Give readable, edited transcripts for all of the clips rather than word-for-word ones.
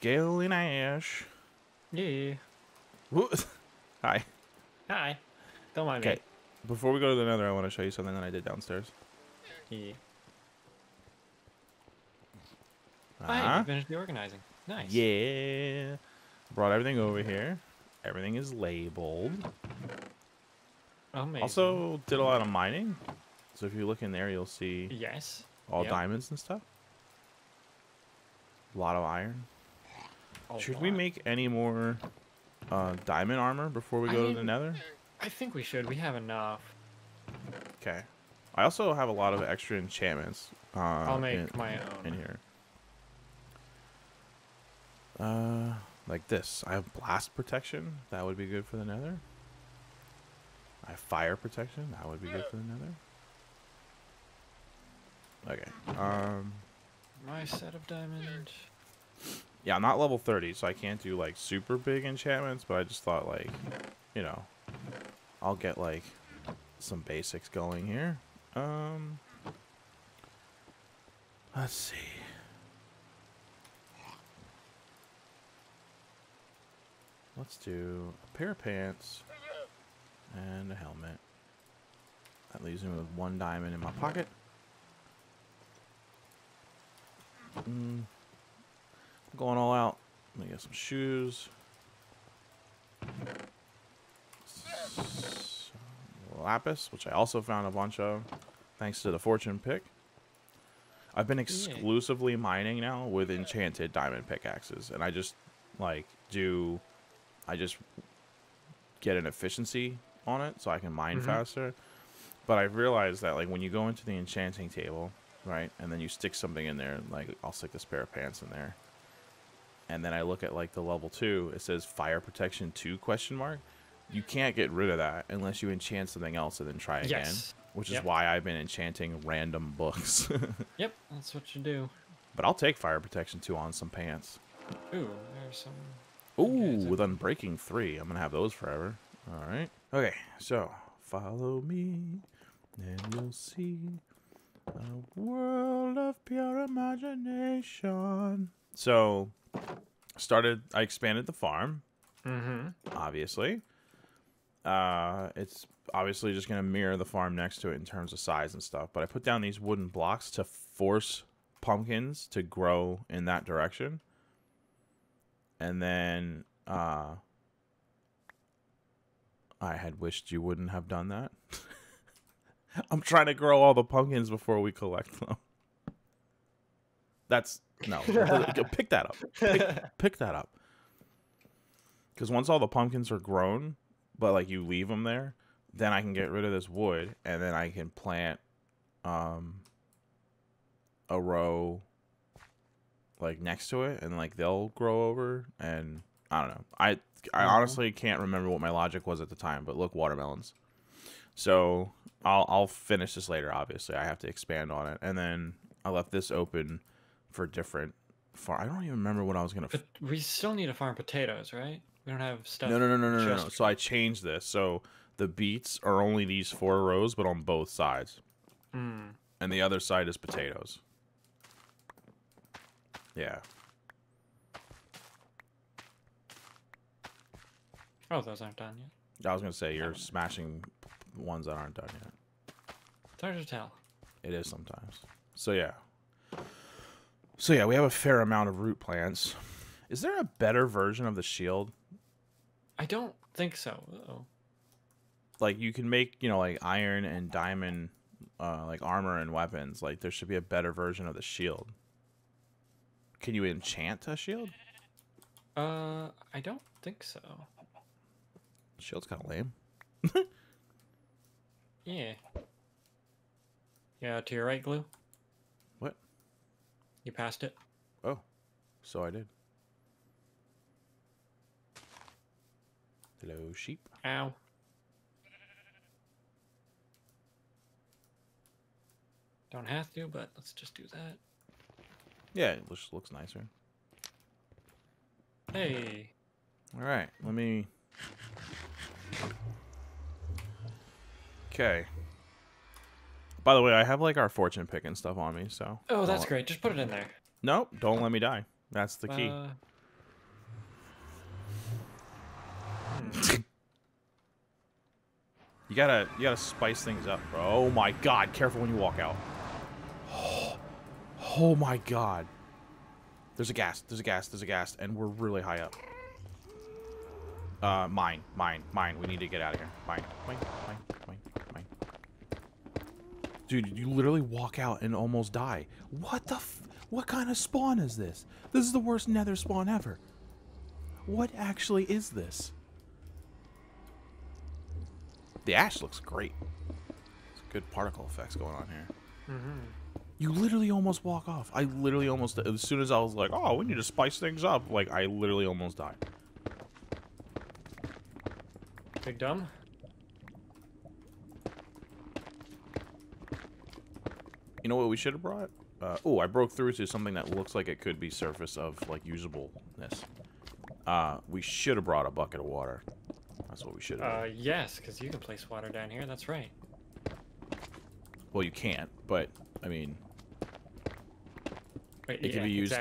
Scale in ash. Yeah. Woo. Hi. Hi. Don't mind me. Okay. Before we go to the Nether, I want to show you something that I did downstairs. Yeah. I finished the organizing. Nice. Yeah. Brought everything over here. Everything is labeled. Amazing. Also did a lot of mining. So if you look in there, you'll see all diamonds and stuff. A lot of iron. Should we make any more diamond armor before we go to the Nether? I think we should. We have enough. Okay. I also have a lot of extra enchantments. I'll make my own in here. Like this. I have blast protection. That would be good for the Nether. I have fire protection. That would be good for the Nether. Okay. My set of diamonds. Yeah, I'm not level 30, so I can't do like super big enchantments, but I just thought like, you know, I'll get like some basics going here. Let's see. Let's do a pair of pants and a helmet. That leaves me with one diamond in my pocket. Going all out. Let me get some shoes. Some lapis, which I also found a bunch of, thanks to the fortune pick. I've been exclusively mining now with enchanted diamond pickaxes, and I just like do. I just get an efficiency on it so I can mine faster. But I've realized that like when you go into the enchanting table, right, and then you stick something in there, like I'll stick this pair of pants in there. And then I look at like the level 2, it says fire protection 2 ? You can't get rid of that unless you enchant something else and then try again. Which is why I've been enchanting random books. Yep, that's what you do. But I'll take fire protection 2 on some pants. Ooh, there's some. Ooh, with Unbreaking 3. I'm going to have those forever. All right. Okay, so follow me and you'll see a world of pure imagination. So I expanded the farm, obviously. It's obviously just going to mirror the farm next to it in terms of size and stuff. But I put down these wooden blocks to force pumpkins to grow in that direction. And then, I had wished you wouldn't have done that. I'm trying to grow all the pumpkins before we collect them. That's, no, pick that up. Pick that up. Because once all the pumpkins are grown, but, like, you leave them there, then I can get rid of this wood, and then I can plant, a row like next to it, and like they'll grow over, and I don't know. I honestly can't remember what my logic was at the time, but look, watermelons. So I'll finish this later. Obviously, I have to expand on it, and then I left this open for different farm. I don't even remember what I was gonna. But we still need to farm potatoes, right? We don't have stuff. No. So I changed this. So the beets are only these 4 rows, but on both sides, and the other side is potatoes. Yeah. Oh, those aren't done yet. I was going to say, you're smashing ones that aren't done yet. It's hard to tell. It is sometimes. So, yeah. So, yeah, we have a fair amount of root plants. Is there a better version of the shield? I don't think so, though. Like, you can make, you know, like, iron and diamond, like, armor and weapons. Like, there should be a better version of the shield. Can you enchant a shield? I don't think so. Shield's kind of lame. Yeah. Yeah, to your right, Glue. What? You passed it. Oh, so I did. Hello, sheep. Ow. Don't have to, but let's just do that. Yeah, it just looks nicer. Hey. All right, let me. Okay. By the way, I have like our fortune pick and stuff on me, so. Oh, that's great. Just put it in there. Nope, don't let me die. That's the key. You gotta spice things up, bro. Oh my God! Careful when you walk out. Oh my God. There's a ghast. There's a ghast. There's a ghast, and we're really high up. Mine. We need to get out of here. Mine. Dude, you literally walk out and almost die. What the? What kind of spawn is this? This is the worst Nether spawn ever. What actually is this? The ash looks great. It's good particle effects going on here. Mm-hmm. You literally almost walk off. I literally almost, as soon as I was like, oh, we need to spice things up, like, I literally almost died. Big dumb? You know what we should have brought? Oh, I broke through to something that looks like it could be surface of, like, usableness. We should have brought a bucket of water. That's what we should have. Yes, because you can place water down here, that's right. Well, you can't, but, I mean... It can be used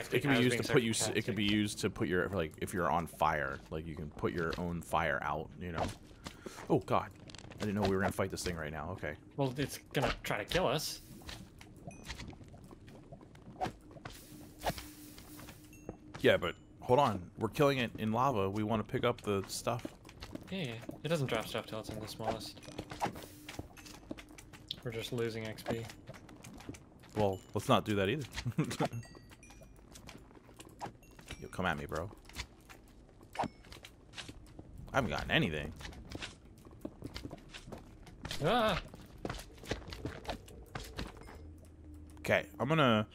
to put your like if you're on fire, like you can put your own fire out, you know. Oh God, I didn't know we were gonna fight this thing right now. Okay. Well, it's gonna try to kill us. Yeah, but hold on, we're killing it in lava. We want to pick up the stuff. Yeah, it doesn't drop stuff till it's in the smallest. We're just losing XP. Well, let's not do that either. You'll come at me, bro. I haven't gotten anything. Ah. Okay, I'm gonna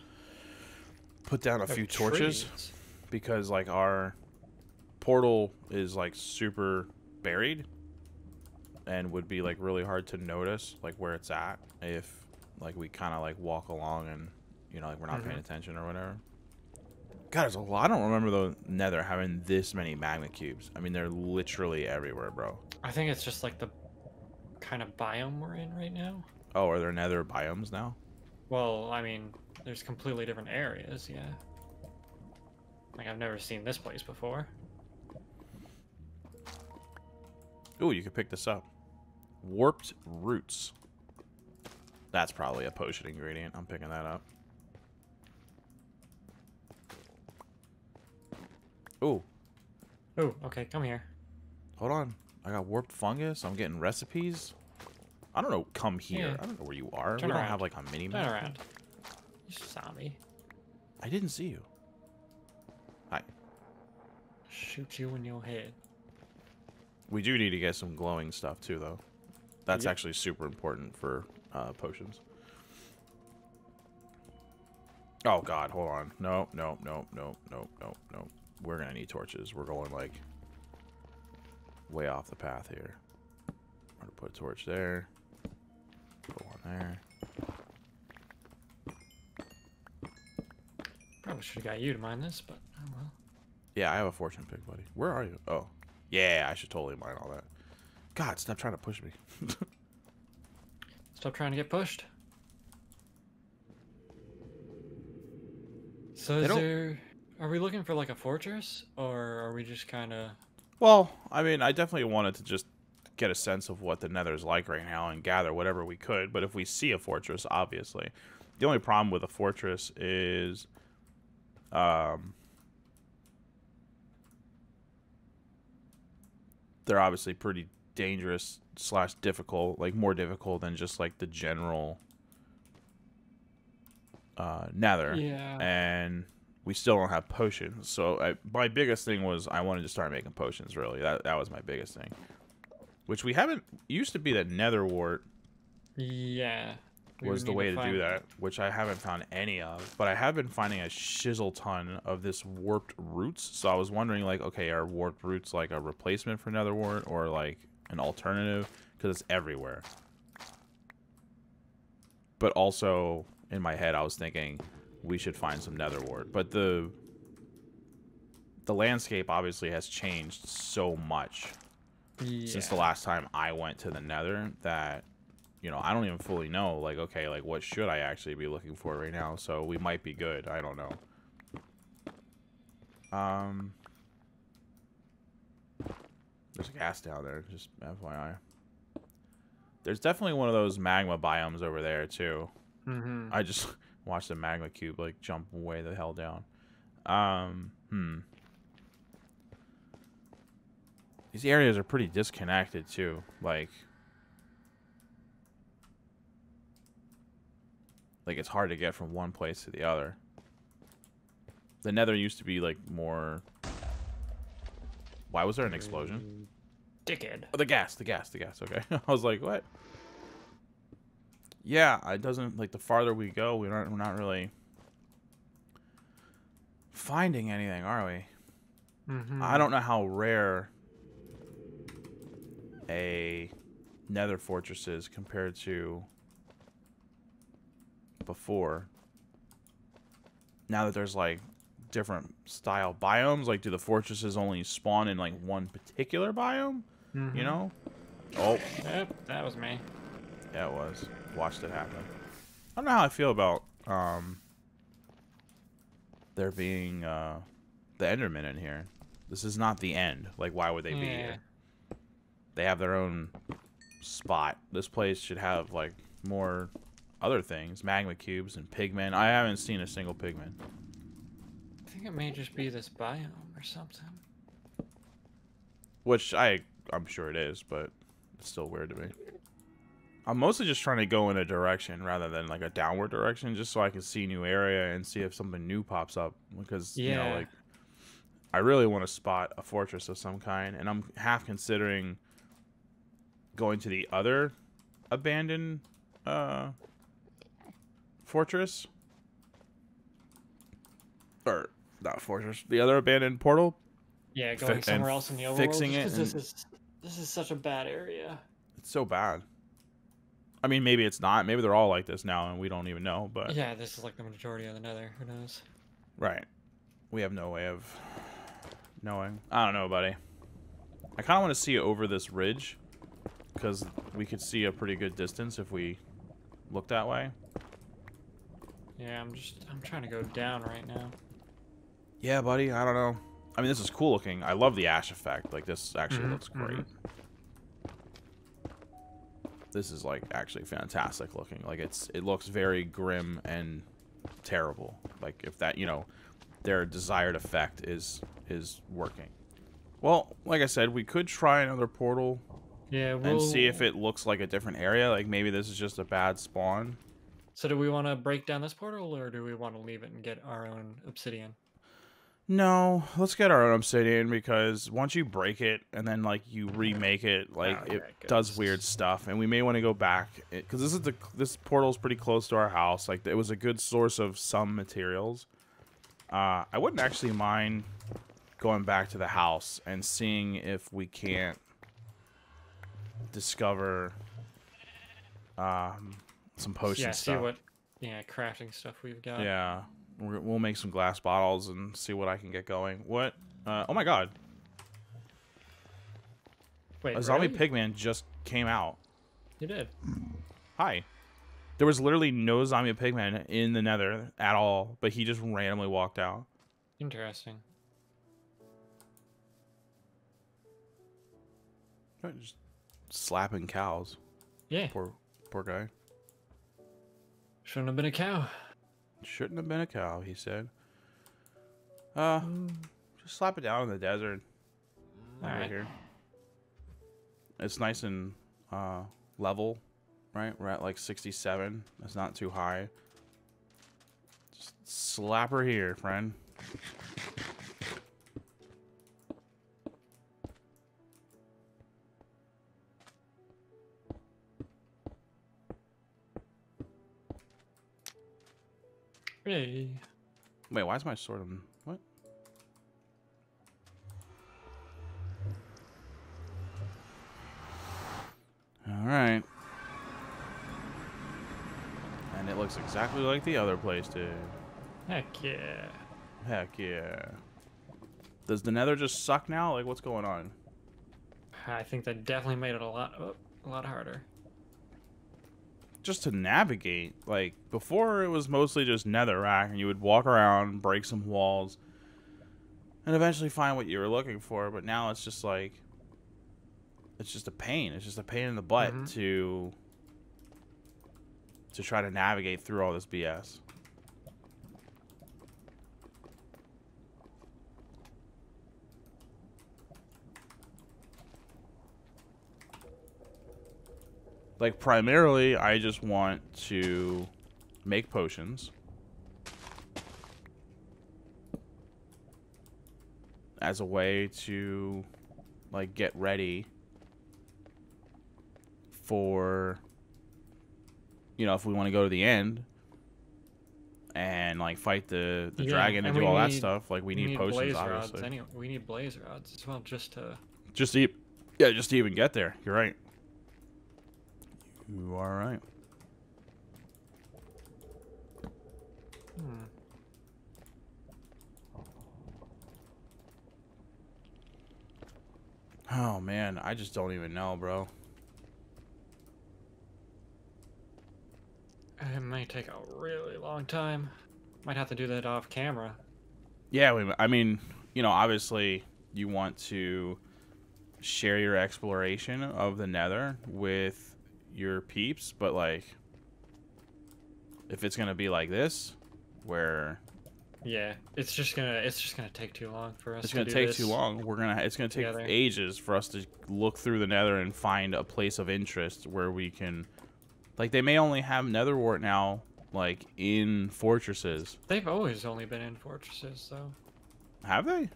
put down a few torches because, like, our portal is like super buried and would be like really hard to notice, like where it's at if. Like, we kind of, like, walk along and, you know, like, we're not paying attention or whatever. God, there's a lot. I don't remember the Nether having this many magma cubes. I mean, they're literally everywhere, bro. I think it's just, like, the kind of biome we're in right now. Oh, are there Nether biomes now? Well, I mean, there's completely different areas, yeah. Like, I've never seen this place before. Ooh, you could pick this up. Warped roots. That's probably a potion ingredient. I'm picking that up. Ooh. Ooh, okay, come here. Hold on. I got warped fungus. I'm getting recipes. I don't know. Come here. Yeah. I don't know where you are. Turn we around. Don't have, like, a mini-map. Turn around. You saw me. I didn't see you. Hi. Shoot you in your head. We do need to get some glowing stuff, too, though. That's actually super important for... potions. Oh God, hold on. No. We're gonna need torches. We're going, like, way off the path here. I'm gonna put a torch there. Put one there. Probably should have got you to mine this, but I don't know. Yeah, I have a fortune pick, buddy. Where are you? Oh. Yeah, I should totally mine all that. God, stop trying to push me. Stop trying to get pushed. So is there... Are we looking for, like, a fortress? Or are we just kind of... Well, I mean, I definitely wanted to just get a sense of what the Nether's like right now and gather whatever we could. But if we see a fortress, obviously. The only problem with a fortress is... They're obviously pretty... dangerous / difficult, like more difficult than just like the general Nether, yeah. And we still don't have potions. So my biggest thing was I wanted to start making potions. Really, that was my biggest thing, which we haven't. Used to be that Nether wart, yeah, was the way to do that, which I haven't found any of. But I have been finding a shizzle ton of this warped roots. So I was wondering, like, okay, are warped roots like a replacement for Nether wart or like an alternative, because it's everywhere. But also in my head, I was thinking we should find some Nether wart. But the landscape obviously has changed so much since the last time I went to the Nether that, you know, I don't even fully know. Like, okay, like what should I actually be looking for right now? So we might be good. I don't know. There's a gas down there, just FYI. There's definitely one of those magma biomes over there, too. Mm-hmm. I just watched the magma cube, like, jump way the hell down. These areas are pretty disconnected, too. Like, it's hard to get from one place to the other. The Nether used to be, like, more... Why was there an explosion? Dickhead. Oh, the gas. Okay. I was like, what? Yeah, it doesn't, like, the farther we go, we're not really finding anything, are we? Mm-hmm. I don't know how rare a Nether fortress is compared to before. Now that there's, like, different style biomes, like, do the fortresses only spawn in, like, one particular biome? Mm-hmm. You know? Oh. Yep, that was me. Yeah, it was. Watched it happen. I don't know how I feel about there being the Endermen in here. This is not the end. Like, why would they be here? They have their own spot. This place should have, like, more other things. Magma cubes and pigmen. I haven't seen a single pigman. I think it may just be this biome or something. Which I'm sure it is, but it's still weird to me. I'm mostly just trying to go in a direction rather than, like, a downward direction, just so I can see new area and see if something new pops up. Because, you know, like, I really want to spot a fortress of some kind, and I'm half considering going to the other abandoned fortress. Or, not fortress, the other abandoned portal. Yeah, going somewhere else in the overworld. Fixing it. This is such a bad area. It's so bad. I mean, maybe it's not. Maybe they're all like this now, and we don't even know. But yeah, this is like the majority of the Nether. Who knows? Right. We have no way of knowing. I don't know, buddy. I kind of want to see over this ridge, because we could see a pretty good distance if we look that way. Yeah, I'm trying to go down right now. Yeah, buddy. I don't know. I mean, this is cool looking. I love the ash effect. Like, this actually looks great. This is, like, actually fantastic looking. Like, it looks very grim and terrible. Like, if that, you know, their desired effect is working. Well, like I said, we could try another portal. Yeah, we'll... and see if it looks like a different area. Like, maybe this is just a bad spawn. So do we want to break down this portal, or do we want to leave it and get our own obsidian? No, let's get our own obsidian, because once you break it and then, like, you remake it, like, it does weird stuff, and we may want to go back, because this portal's pretty close to our house. Like, it was a good source of some materials. I wouldn't actually mind going back to the house and seeing if we can't discover some potion stuff. See what crafting stuff we've got. Yeah. We'll make some glass bottles and see what I can get going. What? Oh my god. Wait, a zombie pigman just came out. You did. Hi. There was literally no zombie pigman in the Nether at all, but he just randomly walked out. Interesting. Just slapping cows. Yeah. Poor guy. Shouldn't have been a cow. Shouldn't have been a cow, he said. Just slap it down in the desert. Right here. It's nice and level, right? We're at like 67. That's not too high. Just slap her here, friend. Hey. Wait, why is my sword on? What? Alright. And it looks exactly like the other place, dude. Heck yeah. Heck yeah. Does the Nether just suck now? Like, what's going on? I think that definitely made it a lot harder. Just to navigate, like, before it was mostly just netherrack, and you would walk around, break some walls, and eventually find what you were looking for. But now it's just like it's just a pain. It's just a pain in the butt to try to navigate through all this BS. Like, primarily, I just want to make potions. As a way to, like, get ready for, you know, if we want to go to the end and, like, fight the dragon and do all that stuff. Like, we need potions, obviously. Anyway, we need blaze rods as well, just to... just to even get there. You're right. You are right. Oh, man. I just don't even know, bro. It may take a really long time. Might have to do that off camera. Yeah, I mean, you know, obviously you want to share your exploration of the Nether with your peeps, but like if it's gonna be like this where it's just gonna take too long for us. It's gonna take too long. It's gonna take ages for us to look through the Nether and find a place of interest where we can, like, they may only have netherwort now, like, in fortresses. They've always only been in fortresses though. Have they?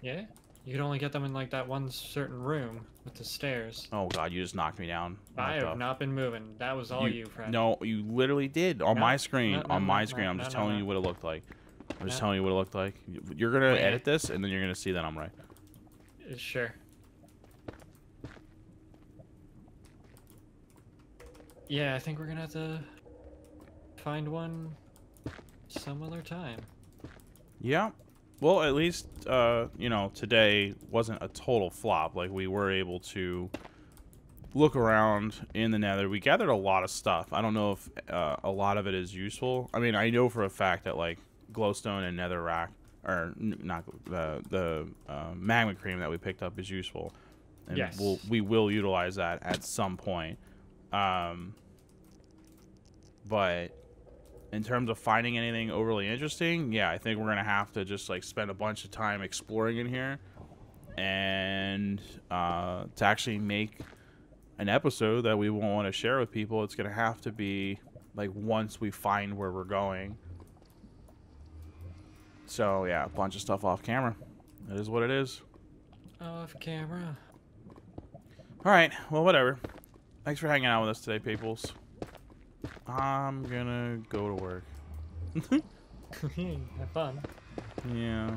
Yeah. You could only get them in, like, that one certain room with the stairs. Oh, God, you just knocked me down. I have not been moving. That was all you, friend. No, you literally did. On my screen. On my screen. I'm just telling you what it looked like. I'm just telling you what it looked like. You're going to edit this, and then you're going to see that I'm right. Sure. Yeah, I think we're going to have to find one some other time. Yeah. Well, at least, you know, today wasn't a total flop. Like, we were able to look around in the Nether. We gathered a lot of stuff. I don't know if a lot of it is useful. I mean, I know for a fact that, like, glowstone and netherrack, or not, the magma cream that we picked up is useful. And yes. we will utilize that at some point. But... in terms of finding anything overly interesting, yeah, I think we're going to have to just, like, spend a bunch of time exploring in here. And to actually make an episode that we won't want to share with people, it's going to have to be, like, once we find where we're going. So, yeah, a bunch of stuff off camera. That is what it is. Off camera. All right. Well, whatever. Thanks for hanging out with us today, peoples. I'm gonna go to work. Have fun. Yeah.